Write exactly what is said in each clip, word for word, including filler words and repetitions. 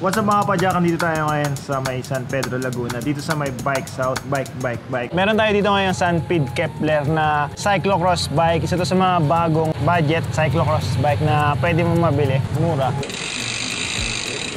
What's up mga kapadyakan, dito tayo ngayon sa may San Pedro, Laguna, dito sa may Bike South, bike, bike, bike. Meron tayo dito ngayon Sunpeed Kepler na cyclocross bike. Isa to sa mga bagong budget cyclocross bike na pwede mo mabili, mura.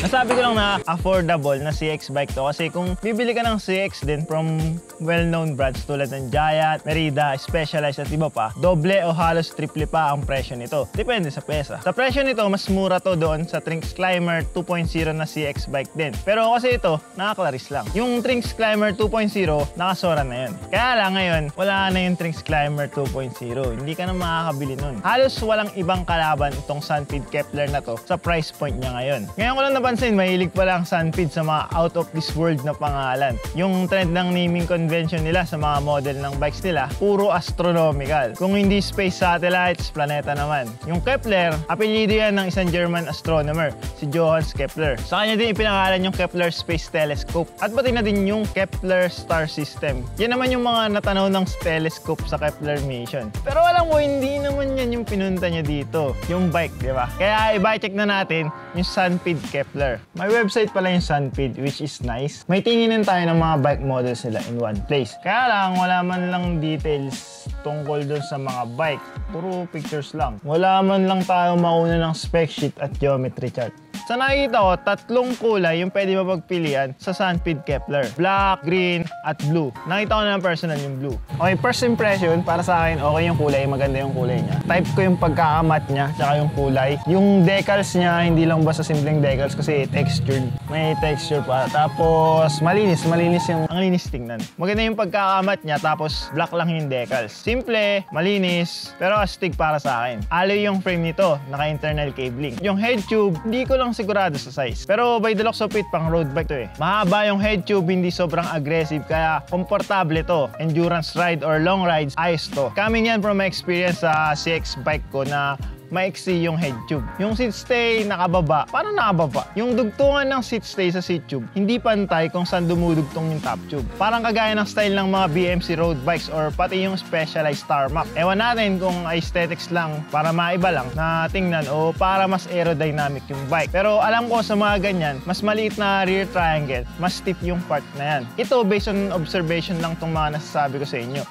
Nasabi ko lang na affordable na C X bike to kasi kung bibili ka ng C X din from well-known brands tulad ng Giant, Merida, Specialized at iba pa, doble o halos triple pa ang presyo nito. Depende sa pesa. Sa presyo nito, mas mura to doon sa Trinx Climber two point oh na C X bike din. Pero kasi ito, naka-Claris lang. Yung Trinx Climber two point oh, nakasora na yun. Kaya lang ngayon, wala na yung Trinx Climber two point oh. Hindi ka na makakabili nun. Halos walang ibang kalaban itong Sunpeed Kepler na to sa price point niya ngayon. Ngayon ko lang napansin, mahilig pala ang Sunpeed sa mga out of this world na pangalan. Yung trend ng naming convention nila sa mga model ng bikes nila, puro astronomical. Kung hindi space satellites, planeta naman. Yung Kepler, apelyido yan ng isang German astronomer, si Johannes Kepler. Sa kanya din ipinangalan yung Kepler Space Telescope at pati na din yung Kepler Star System. Yan naman yung mga natanaw ng telescope sa Kepler Mission. Pero alam mo, hindi naman yan yung pinunta niya dito. Yung bike, di ba? Kaya i-bike-check na natin yung Sunpeed Kepler. May website pala yung Sunpeed, which is nice. May tinginan tayo ng mga bike models nila in one place. Kaya lang, wala man lang details tungkol dun sa mga bike. Puro pictures lang. Wala man lang tayo mauna ng spec sheet at geometry chart. Sa nakikita ko, tatlong kulay yung pwede mapagpilian sa Sunpeed Kepler. Black, green, at blue. Nakita ko na ng personal yung blue. Okay, first impression, para sa akin, okay yung kulay. Maganda yung kulay niya. Type ko yung pagkaamat niya, tsaka yung kulay. Yung decals niya, hindi lang basta simpleng decals kasi textured. May texture pa. Tapos, malinis. Malinis yung... Ang linis tingnan. Maganda yung pagkaamat niya, tapos black lang yung decals. Simple, malinis, pero astig para sa akin. Alloy yung frame nito, naka-internal cabling. Yung head tube, hindi ko lang sigurado sa size. Pero by the looks of it, pang road bike to eh. Mahaba yung head tube, hindi sobrang aggressive, kaya komportable to. Endurance ride or long rides, ayos to. Coming yan from my experience sa C X bike ko na maiksi yung head tube. Yung seat stay nakababa, parang nakababa. Yung dugtungan ng seat stay sa seat tube, hindi pantay kung saan dumudugtong yung top tube. Parang kagaya ng style ng mga B M C road bikes or pati yung Specialized tarmac. Ewan natin kung aesthetics lang para maiba lang na tingnan o para mas aerodynamic yung bike. Pero alam ko sa mga ganyan, mas maliit na rear triangle, mas stiff yung part na yan. Ito based on observation lang itong mga nasasabi ko sa inyo.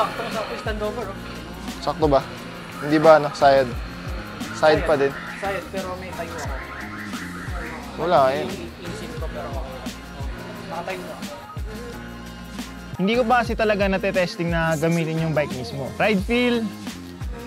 Sakto sa standover. Sakto ba? Hindi ba nakasayad? Side pa din? Side pero may time na. Wala eh. Inisip ko pero nakatime na. Hindi ko ba kasi talaga natetesting na gamitin yung bike mismo. Ride feel,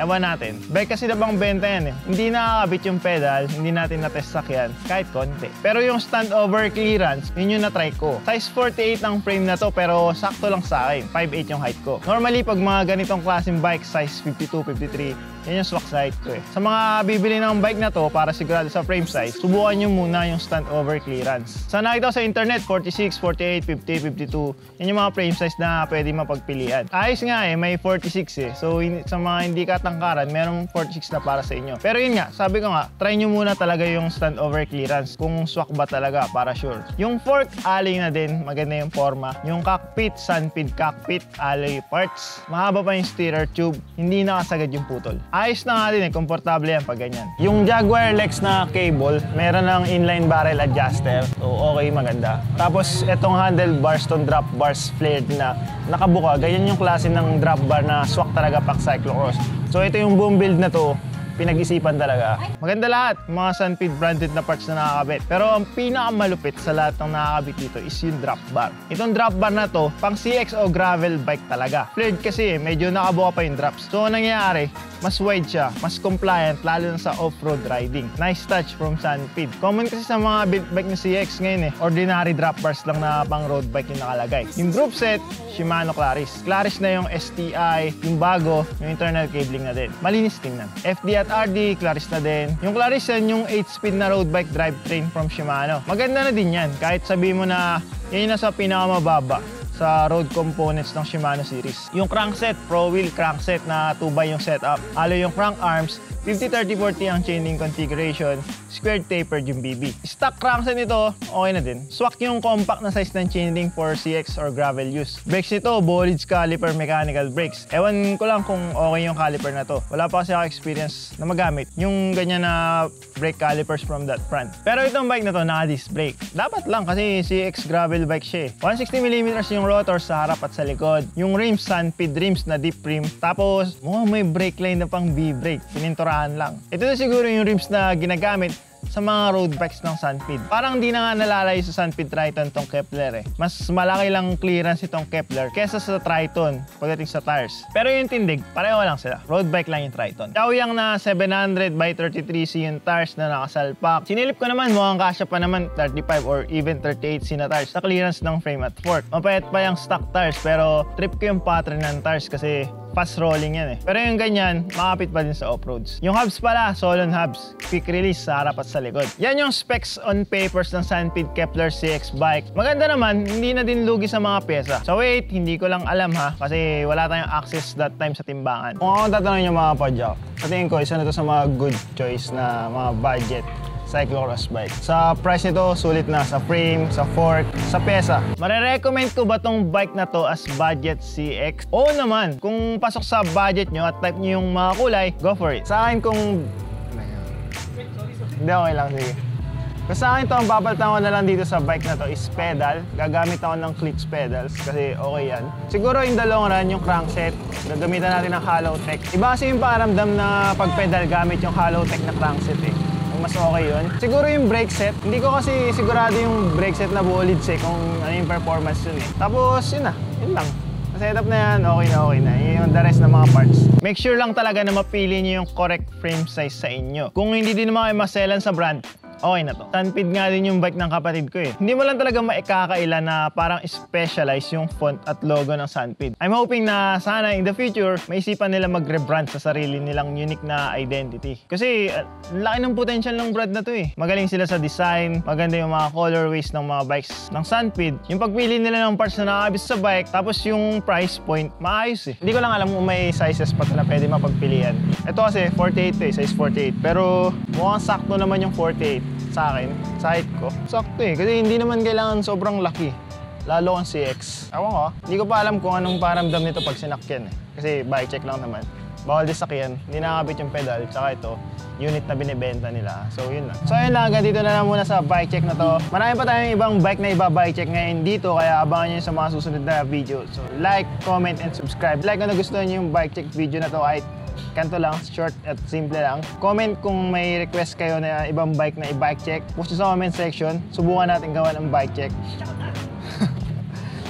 ewan natin. Bike kasi na bang benta yan eh. Hindi nakakabit yung pedal, hindi natin natest sakyan, kahit konti. Pero yung standover clearance, yun yung natry ko. Size forty-eight ang frame na to, pero sakto lang sa akin. five eight yung height ko. Normally, pag mga ganitong klaseng bike, size fifty-two, fifty-three, yan yung swak sa height ko eh. Sa mga bibili ng bike na to, para sigurado sa frame size, subukan nyo muna yung standover clearance. Sa nakita ko sa internet, forty-six, forty-eight, fifty, fifty-two, yan yung mga frame size na pwede mapagpilian. Ayos nga eh, may forty-six eh. So, sa mga hindi ka tangkaran, merong forty-six na para sa inyo. Pero yun nga, sabi ko nga, try nyo muna talaga yung standover clearance kung swak ba talaga para sure. Yung fork, alloy na din. Maganda yung forma. Yung cockpit, Sunpeed cockpit, alloy parts. Mahaba pa yung steerer tube. Hindi nakasagad yung putol. Ayos na nga din eh. Komportable yan pag ganyan. Yung Jaguar Lex na cable, meron ng inline barrel adjuster. So, okay, maganda. Tapos, etong handlebars, itong drop bars flared na nakabuka. Ganyan yung klase ng drop bar na swak talaga pag cyclocross. So ito yung boom build na to, pinag-isipan talaga. Maganda lahat, mga Sunpeed branded na parts na nakakabit. Pero ang pinakamalupit sa lahat ng nakakabit dito is yung drop bar. Itong drop bar na to, pang C X o gravel bike talaga. Flared kasi eh, medyo nakabuka pa yung drops. So ang nangyayari, mas wide siya, mas compliant, lalo na sa off-road riding. Nice touch from Sunpeed. Common kasi sa mga built bike na C X ngayon eh, ordinary drop bars lang na pang road bike yung nakalagay. Yung group set, Shimano Claris. Claris na yung S T I, yung bago, yung internal cabling na din. Malinis tingnan. F D at R D, Claris na din. Yung Claris yan, yung eight speed na road bike drivetrain from Shimano. Maganda na din yan. Kahit sabihin mo na yan yung nasa pinakamababa sa road components ng Shimano series. Yung crankset, PROWHEEL crankset na two by yung setup. Alloy yung crank arms, fifty thirty forty ang chaining configuration, squared tapered yung B B. Stock crankset nito, okay na din. Swak yung compact na size ng chainring for C X or gravel use. Brakes nito, Bolid's caliper mechanical brakes. Ewan ko lang kung okay yung caliper na to. Wala pa kasi ako experience na magamit yung ganyan na brake calipers from that front. Pero itong bike na to, naka-disc brake. Dapat lang kasi C X gravel bike siya eh. one hundred sixty millimeters yung rotor sa harap at sa likod. Yung rims, Sunpeed rims na deep rim. Tapos, oh, may brake line na pang B-brake. Pinintura lang. Ito na siguro yung rims na ginagamit sa mga road bikes ng Sunpeed. Parang di na nga nalalayo sa Sunpeed Triton tong Kepler eh. Mas malaki lang clearance itong Kepler kesa sa Triton pagdating sa tires. Pero yung tindig, pareho lang sila. Road bike lang yung Triton. Kauyang na seven hundred by thirty-three C yung tires na nakasalpak. Sinilip ko naman, mukhang kasya pa naman thirty-five or even thirty-eight C na tires sa clearance ng frame at fork. Mapayat pa yung stock tires pero trip ko yung pattern ng tires kasi fast rolling yan eh. Pero yung ganyan, makapit pa din sa off-roads. Yung hubs pala, Solon hubs. Quick release sa harap at sa likod. Yan yung specs on papers ng Sunpeed Kepler C X bike. Maganda naman, hindi na din lugi sa mga pyesa. So wait, hindi ko lang alam ha, kasi wala tayong access that time sa timbangan. Kung ako tatanungin yung mga Kapadyak, patingin ko, isa na ito sa mga good choice na mga budget cyclocross bike. Sa price nito, sulit na sa frame, sa fork, sa pyesa. Marerecommend ko ba tong bike na to as budget C X? Oo naman, kung pasok sa budget nyo at type nyo yung mga kulay, go for it. Sa akin kung... Hindi, okay lang, sige. Kasi sa akin to, ang papalitan ko na lang dito sa bike na to is pedal. Gagamit ako ng clicks pedals kasi okay yan. Siguro in the long run, yung crankset, gagamitan natin ng hollow tech. Iba kasi yung paaramdam na pag-pedal gamit yung hollow tech na crankset eh. Mas okay yun. Siguro yung brake set, hindi ko kasi sigurado yung brake set na Bolid's eh, kung ano yung performance yun eh. Tapos yun na, yun lang. Setup na yan, okay na okay na. Yung the rest ng mga parts. Make sure lang talaga na mapili nyo yung correct frame size sa inyo. Kung hindi din naman kayo maselan sa brand, okay na to. Sunpeed nga din yung bike ng kapatid ko eh. Hindi mo lang talaga maikakaila na parang specialized yung font at logo ng Sunpeed. I'm hoping na sana in the future, maisipan nila mag-rebrand sa sarili nilang unique na identity. Kasi uh, laki ng potential ng brand na to eh. Magaling sila sa design, maganda yung mga colorways ng mga bikes ng Sunpeed. Yung pagpili nila ng parts na nakabis sa bike, tapos yung price point, maayos eh. Hindi ko lang alam kung may sizes pa na pwede mapagpilian. Ito kasi forty-eight eh, size forty-eight. Pero mukhang sakto naman yung forty-eight. Sa akin, sa height ko. Sakto eh, kasi hindi naman kailangan sobrang laki. Lalo ang C X. Ewan ko, hindi ko pa alam kung anong paramdam nito pag sinakyan eh. Kasi bike check lang naman. Bawal din sakyan, hindi nakakabit yung pedal. Tsaka ito, unit na binibenta nila. So yun lang. So yun lang, dito na lang muna sa bike check na to. Marami pa tayong ibang bike na iba bike check ngayon dito. Kaya abangan nyo sa mga susunod na video. So like, comment, and subscribe. Like kung nagustuhan nyo yung bike check video na to kahit kanto lang, short at simple lang. Comment kung may request kayo na ibang bike na i-bike check. Post sa comment section. Subukan natin gawan ang bike check.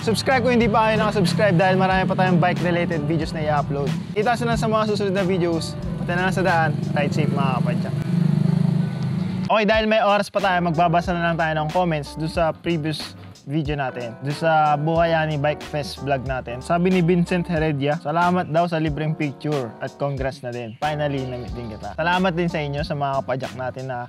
Subscribe kung hindi pa kayo nakasubscribe dahil marami pa tayong bike-related videos na i-upload. Itas na lang sa mga susunod na videos. Pati na lang sa daan. Ride safe mga Kapadyak. Okay, dahil may oras pa tayo, magbabasa na lang tayo ng comments dun sa previous video natin. Doon sa Buhayani Bike Fest vlog natin. Sabi ni Vincent Heredia, salamat daw sa libreng picture at congrats na din. Finally, na-meet din kita. Salamat din sa inyo sa mga Kapadyak natin na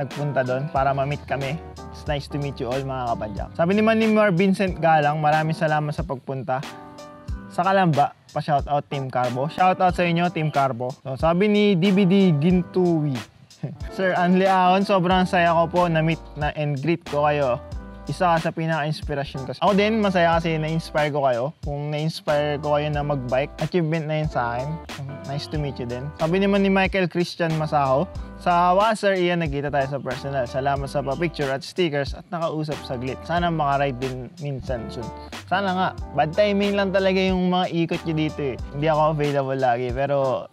nagpunta doon para ma-meet kami. It's nice to meet you all mga Kapadyak. Sabi naman ni Mar Vincent Galang, maraming salamat sa pagpunta. Sa Kalamba, pa-shoutout Team Carbo. Shoutout sa inyo, Team Carbo. So, sabi ni D B D Gintuwi, Sir Anli Aon, sobrang saya ko po na-meet na and greet ko kayo. Isa sa pinaka-inspirasyon ko. Ako din, masaya kasi na-inspire ko kayo. Kung na-inspire ko kayo na mag-bike, achievement na yun sa akin. Nice to meet you din. Sabi naman ni Michael Christian Masaho, sa Wasser, iyan, nagkita tayo sa personal. Salamat sa pa-picture at stickers at nakausap saglit. Sana makaride din minsan soon. Sana nga. Bad timing lang talaga yung mga ikot nyo dito eh. Hindi ako available lagi, pero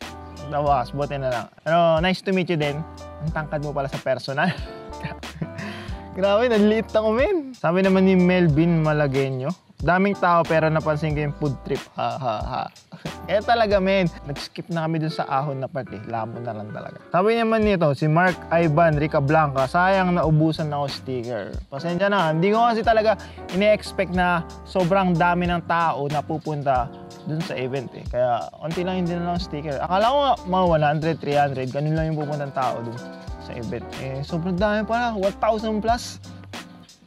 nawakas, buti na lang. Pero nice to meet you din. Ang tangkad mo pala sa personal. Grabe, naliit ako, men. Sabi naman ni Melvin Malagueño, daming tao pero napansin ko yung food trip. Ha, ha, ha. Eh talaga, men. Nag-skip na kami dun sa ahon na parte. Lamon na lang talaga. Sabi naman nito, si Mark Ivan Rica Blanca, sayang naubusan na ako sticker. Pasensya na. Hindi ko kasi talaga ine-expect na sobrang dami ng tao na pupunta dun sa event eh. Kaya, unti lang hindi na lang sticker. Akala ko mga one hundred, three hundred, ganun lang yung pupuntang tao dun sa event. Eh, sobrang dami pala. one thousand plus.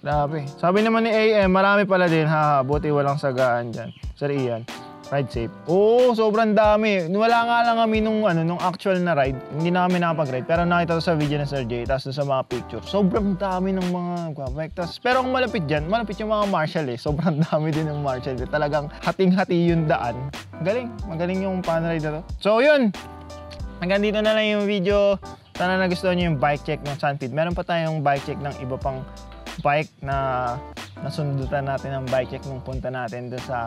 Grabe. Sabi naman ni A M, marami pala din. Haha, buti walang sagaan dyan. Sir Ian. Ride safe. Oo, sobrang dami. Wala nga lang kami nung, ano, nung actual na ride. Hindi na kami nakapag-ride. Pero nakita ko sa video ng Sir Jay, tapos sa mga picture. Sobrang dami ng mga quadratic. Pero kung malapit dyan, malapit yung mga Marshall eh. Sobrang dami din ng Marshall eh. Talagang hating-hati yung daan. Galing. Magaling yung pan-ride na to. So yun. Hanggang dito na lang yung video. Sana nagustuhan nyo yung bike check ng Sunpeed. Meron pa tayong bike check ng iba pang bike na nasundutan natin ng bike check nung punta natin doon sa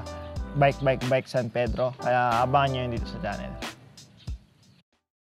Bike Bike Bike San Pedro. Kaya abangan nyo yun dito sa channel.